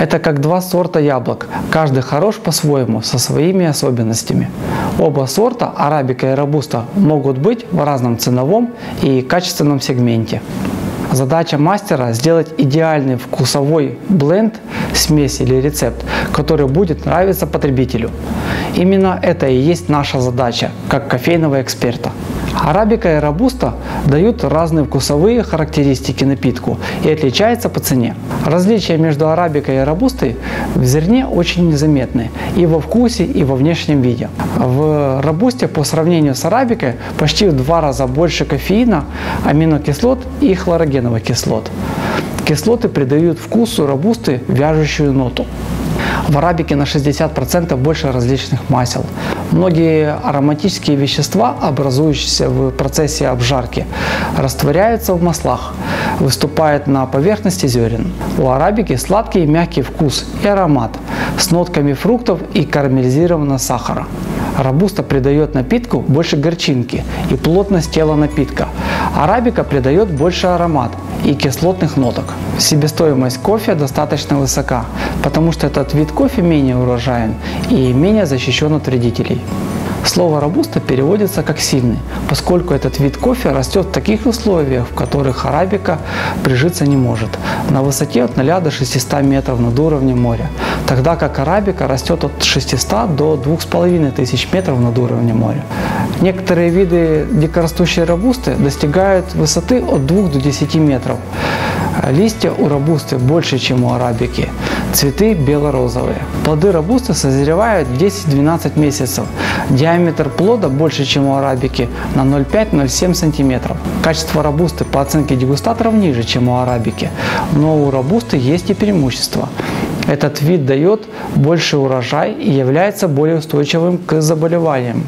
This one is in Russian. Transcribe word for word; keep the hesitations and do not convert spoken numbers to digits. Это как два сорта яблок, каждый хорош по-своему, со своими особенностями. Оба сорта, арабика и робуста, могут быть в разном ценовом и качественном сегменте. Задача мастера – сделать идеальный вкусовой бленд, смесь или рецепт, который будет нравиться потребителю. Именно это и есть наша задача, как кофейного эксперта. Арабика и робуста дают разные вкусовые характеристики напитку и отличаются по цене. Различия между арабикой и робустой в зерне очень незаметны и во вкусе, и во внешнем виде. В робусте по сравнению с арабикой почти в два раза больше кофеина, аминокислот и хлорогеновых кислот. Кислоты придают вкусу робусты вяжущую ноту. В арабике на шестьдесят процентов больше различных масел. Многие ароматические вещества, образующиеся в процессе обжарки, растворяются в маслах, выступают на поверхности зерен. У арабики сладкий и мягкий вкус и аромат с нотками фруктов и карамелизированного сахара. Робуста придает напитку больше горчинки и плотность тела напитка. Арабика придает больше аромат и кислотных ноток. Себестоимость кофе достаточно высока, потому что этот вид кофе менее урожаен и менее защищен от вредителей. Слово «робуста» переводится как «сильный», поскольку этот вид кофе растет в таких условиях, в которых арабика прижиться не может, на высоте от ноля до шестисот метров над уровнем моря, тогда как арабика растет от шестисот до двух с половиной тысяч метров над уровнем моря. Некоторые виды дикорастущей робусты достигают высоты от двух до десяти метров. Листья у робусты больше, чем у арабики. Цветы бело-розовые. Плоды робусты созревают десять-двенадцать месяцев. Диаметр плода больше, чем у арабики, на ноль целых пять десятых — ноль целых семь сотых сантиметра. Качество робусты по оценке дегустаторов ниже, чем у арабики. Но у робусты есть и преимущества. Этот вид дает больше урожай и является более устойчивым к заболеваниям.